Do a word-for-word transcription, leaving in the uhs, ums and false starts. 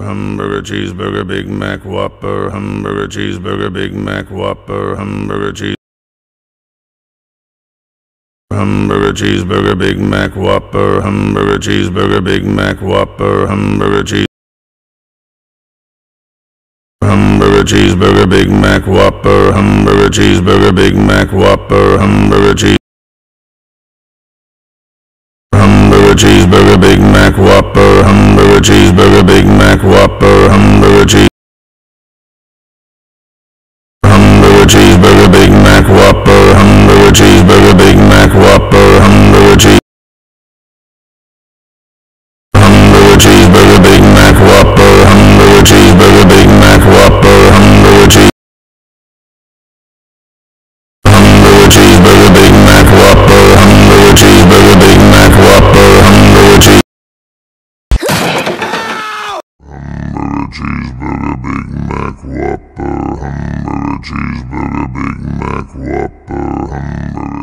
Hamburger, cheeseburger, Big Mac, Whopper. Hamburger, cheeseburger, Big Mac, Whopper. Hamburger, cheese. Hamburger, cheeseburger, Big Mac, Whopper. Hamburger, cheeseburger, Big Mac, Whopper. Hamburger, cheese. Hamburger, cheeseburger, Big Mac, Whopper. Hamburger, cheeseburger, Big Mac, Whopper. Hamburger, cheese. Hamburger, cheeseburger, Big Mac, Whopper. Hamburger, cheeseburger, Big Mac, Whopper. Hamburger, cheese. Hamburger, cheeseburger, Big Mac, Whopper. Hamburger, cheeseburger, Big Mac, Whopper. Hamburger, cheese. Hamburger, cheeseburger, Big Mac, Whopper. Hamburger, cheeseburger, Big Mac, Whopper. Hamburger, cheese. Hamburger, cheeseburger, Big Mac, Whopper. Hamburger, cheeseburger, Big Mac, Whopper. Hamburger, cheese. Hamburger, cheeseburger, Big Mac, Whopper. Hamburger, cheeseburger, Big Mac, Whopper. Hamburger,